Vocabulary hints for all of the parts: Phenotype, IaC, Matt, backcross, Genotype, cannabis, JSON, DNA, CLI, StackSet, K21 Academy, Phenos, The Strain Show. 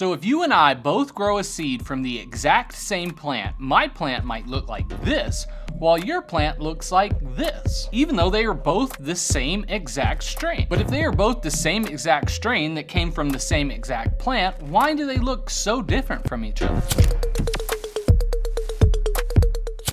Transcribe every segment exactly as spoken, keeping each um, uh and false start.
So if you and I both grow a seed from the exact same plant, my plant might look like this, while your plant looks like this, even though they are both the same exact strain. But if they are both the same exact strain that came from the same exact plant, why do they look so different from each other?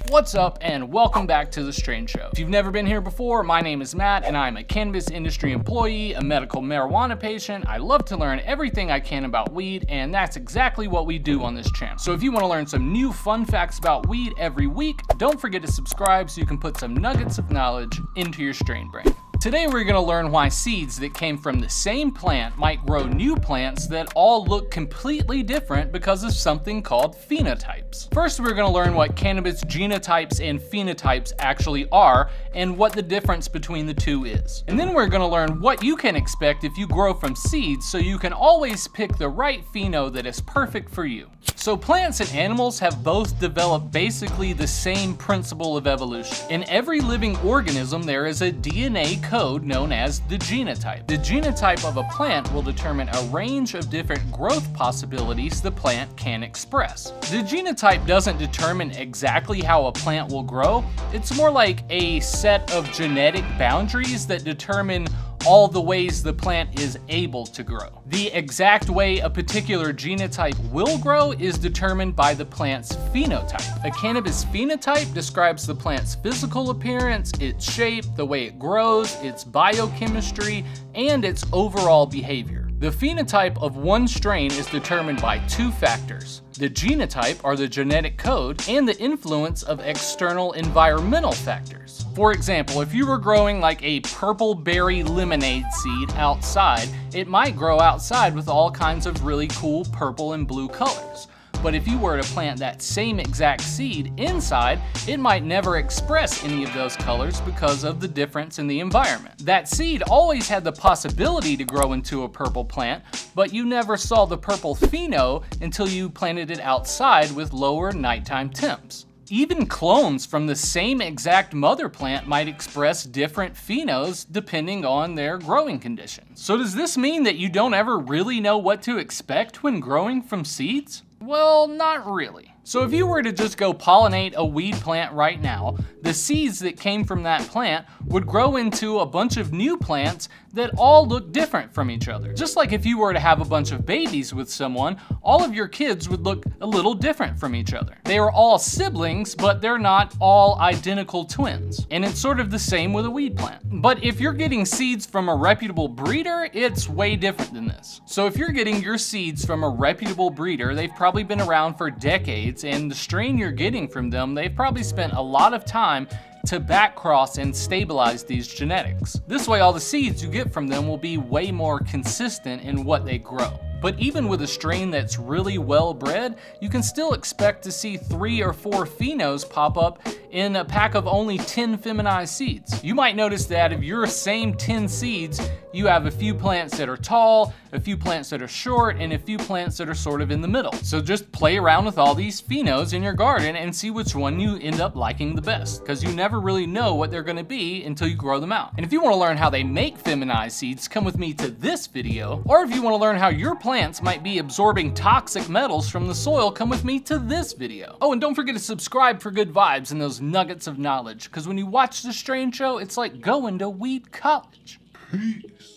What's up and welcome back to The Strain Show. If you've never been here before, my name is Matt and I'm a cannabis industry employee, a medical marijuana patient. I love to learn everything I can about weed and that's exactly what we do on this channel. So if you want to learn some new fun facts about weed every week, don't forget to subscribe so you can put some nuggets of knowledge into your strain brain. Today we're gonna learn why seeds that came from the same plant might grow new plants that all look completely different because of something called phenotypes. First, we're gonna learn what cannabis genotypes and phenotypes actually are and what the difference between the two is. And then we're gonna learn what you can expect if you grow from seeds so you can always pick the right pheno that is perfect for you. So plants and animals have both developed basically the same principle of evolution. In every living organism, there is a D N A code known as the genotype. The genotype of a plant will determine a range of different growth possibilities the plant can express. The genotype doesn't determine exactly how a plant will grow. It's more like a set of genetic boundaries that determine all the ways the plant is able to grow. The exact way a particular genotype will grow is determined by the plant's phenotype. A cannabis phenotype describes the plant's physical appearance, its shape, the way it grows, its biochemistry, and its overall behavior. The phenotype of one strain is determined by two factors: the genotype, or the genetic code, and the influence of external environmental factors. For example, if you were growing like a purple berry lemonade seed outside, it might grow outside with all kinds of really cool purple and blue colors. But if you were to plant that same exact seed inside, it might never express any of those colors because of the difference in the environment. That seed always had the possibility to grow into a purple plant, but you never saw the purple pheno until you planted it outside with lower nighttime temps. Even clones from the same exact mother plant might express different phenos depending on their growing conditions. So does this mean that you don't ever really know what to expect when growing from seeds? Well, not really. So if you were to just go pollinate a weed plant right now, the seeds that came from that plant would grow into a bunch of new plants that all look different from each other. Just like if you were to have a bunch of babies with someone, all of your kids would look a little different from each other. They are all siblings, but they're not all identical twins. And it's sort of the same with a weed plant. But if you're getting seeds from a reputable breeder, it's way different than this. So if you're getting your seeds from a reputable breeder, they've probably been around for decades, and the strain you're getting from them, they've probably spent a lot of time to backcross and stabilize these genetics. This way all the seeds you get from them will be way more consistent in what they grow. But even with a strain that's really well bred, you can still expect to see three or four phenos pop up in a pack of only ten feminized seeds. You might notice that of your same ten seeds, you have a few plants that are tall, a few plants that are short, and a few plants that are sort of in the middle. So just play around with all these phenos in your garden and see which one you end up liking the best, because you never really know what they're gonna be until you grow them out. And if you wanna learn how they make feminized seeds, come with me to this video, or if you wanna learn how your plants might be absorbing toxic metals from the soil, come with me to this video. Oh, and don't forget to subscribe for good vibes and those nuggets of knowledge, because when you watch The Strain Show, it's like going to weed college. Peace.